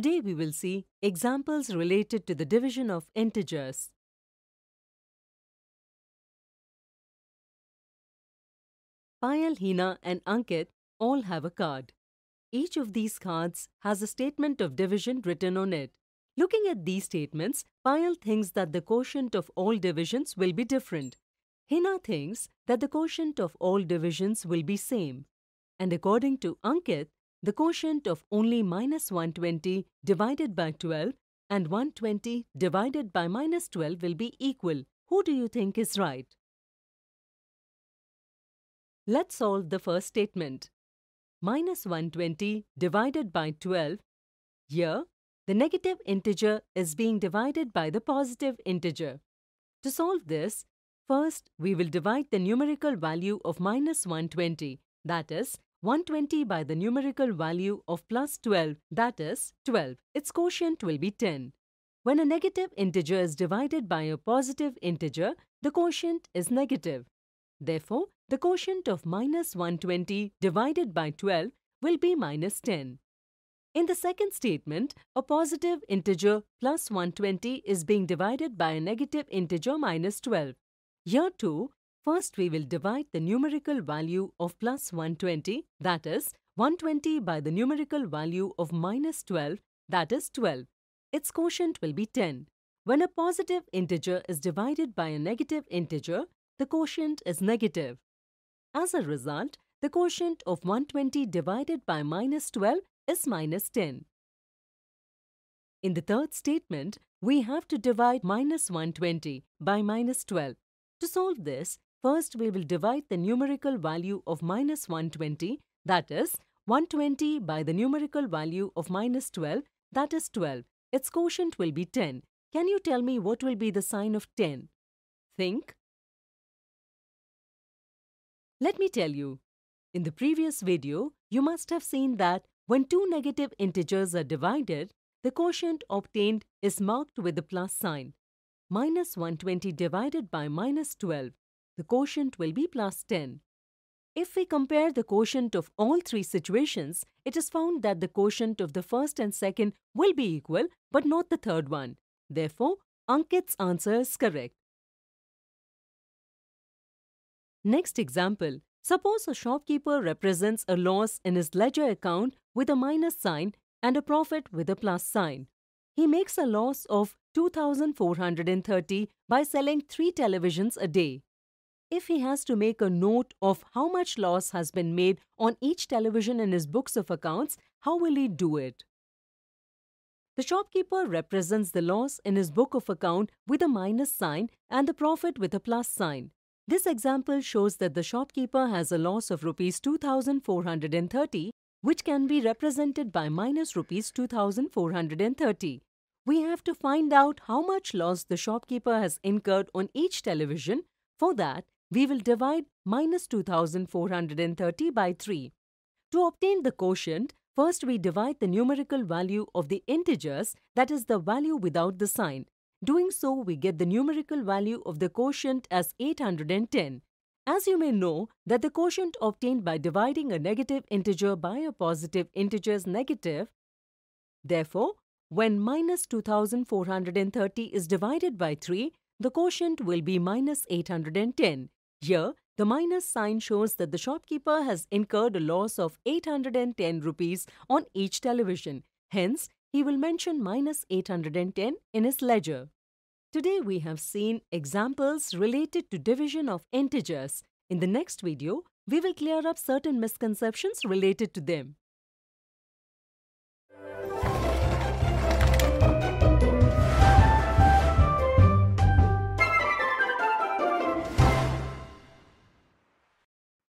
Today we will see examples related to the division of integers. Payal, Hina and Ankit all have a card. Each of these cards has a statement of division written on it. Looking at these statements, Payal thinks that the quotient of all divisions will be different. Hina thinks that the quotient of all divisions will be same. And according to Ankit, the quotient of only minus 120 divided by 12 and 120 divided by minus 12 will be equal. Who do you think is right? Let's solve the first statement. Minus 120 divided by 12. Here, the negative integer is being divided by the positive integer. To solve this, first we will divide the numerical value of minus 120, that is, 120 by the numerical value of plus 12, that is 12. Its quotient will be 10. When a negative integer is divided by a positive integer, the quotient is negative. Therefore, the quotient of minus 120 divided by 12 will be minus 10. In the second statement, a positive integer plus 120 is being divided by a negative integer minus 12. Here too, first we will divide the numerical value of plus 120, that is 120 by the numerical value of minus 12, that is 12. Its quotient will be 10. When a positive integer is divided by a negative integer, the quotient is negative. As a result, the quotient of 120 divided by minus 12 is minus 10. In the third statement, we have to divide minus 120 by minus 12. To solve this, first, we will divide the numerical value of minus 120, that is 120 by the numerical value of minus 12, that is 12. Its quotient will be 10. Can you tell me what will be the sign of 10? Think. Let me tell you. In the previous video, you must have seen that when two negative integers are divided, the quotient obtained is marked with the plus sign. Minus 120 divided by minus 12. The quotient will be plus 10. If we compare the quotient of all three situations, it is found that the quotient of the first and second will be equal, but not the third one. Therefore, Ankit's answer is correct. Next example. Suppose a shopkeeper represents a loss in his ledger account with a minus sign and a profit with a plus sign. He makes a loss of 2,430 by selling 3 televisions a day. If he has to make a note of how much loss has been made on each television in his books of accounts, how will he do it? The shopkeeper represents the loss in his book of account with a minus sign and the profit with a plus sign. This example shows that the shopkeeper has a loss of rupees 2,430, which can be represented by minus rupees 2,430. We have to find out how much loss the shopkeeper has incurred on each television. For that, we will divide minus 2,430 by 3. To obtain the quotient, first we divide the numerical value of the integers, that is the value without the sign. Doing so, we get the numerical value of the quotient as 810. As you may know, that the quotient obtained by dividing a negative integer by a positive integer is negative. Therefore, when minus 2,430 is divided by 3, the quotient will be minus 810. Here, the minus sign shows that the shopkeeper has incurred a loss of 810 rupees on each television. Hence, he will mention minus 810 in his ledger. Today we have seen examples related to division of integers. In the next video, we will clear up certain misconceptions related to them.